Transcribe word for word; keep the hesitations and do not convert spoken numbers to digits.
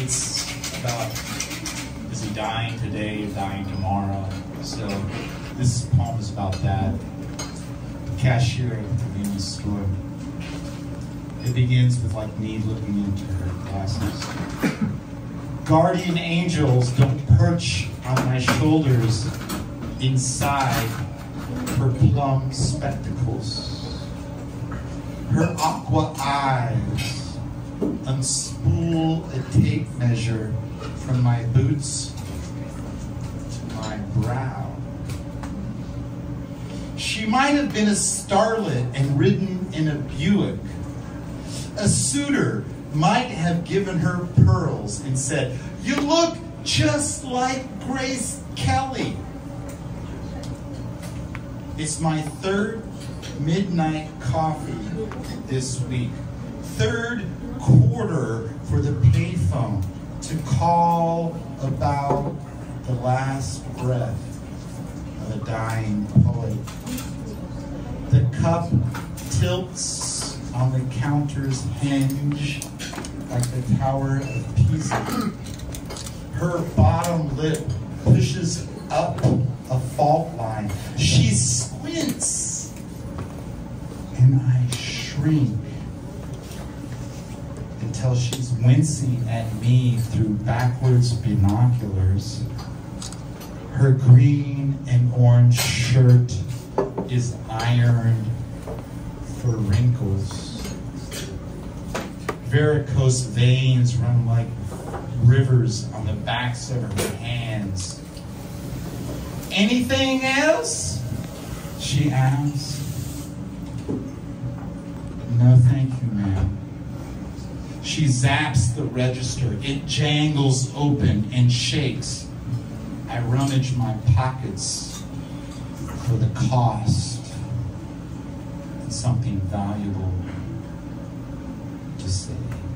debates about, is he dying today or dying tomorrow? So this poem is about that. The cashier at the convenience store. It begins with like me looking into her glasses. Guardian angels don't perch on my shoulders inside her plum spectacles. Her aqua eyes unspool a tape measure from my boots to my brow. She might have been a starlet and ridden in a Buick. A suitor might have given her pearls and said, "You look just like Grace Kelly." It's my third midnight coffee this week. Third quarter for the payphone to call about the last breath of a dying poet. The cup tilts on the counter's hinge like the Tower of Pisa. Her bottom lip pushes up a fault line. She squints, and I shrink until she's wincing at me through backwards binoculars. Her green and orange shirt is ironed for wrinkles. Varicose veins run like rivers on the backs of her hands. "Anything else?" she asks. "No, thank you, ma'am." She zaps the register. It jangles open and shakes. I rummage my pockets for the cost. Something valuable to say.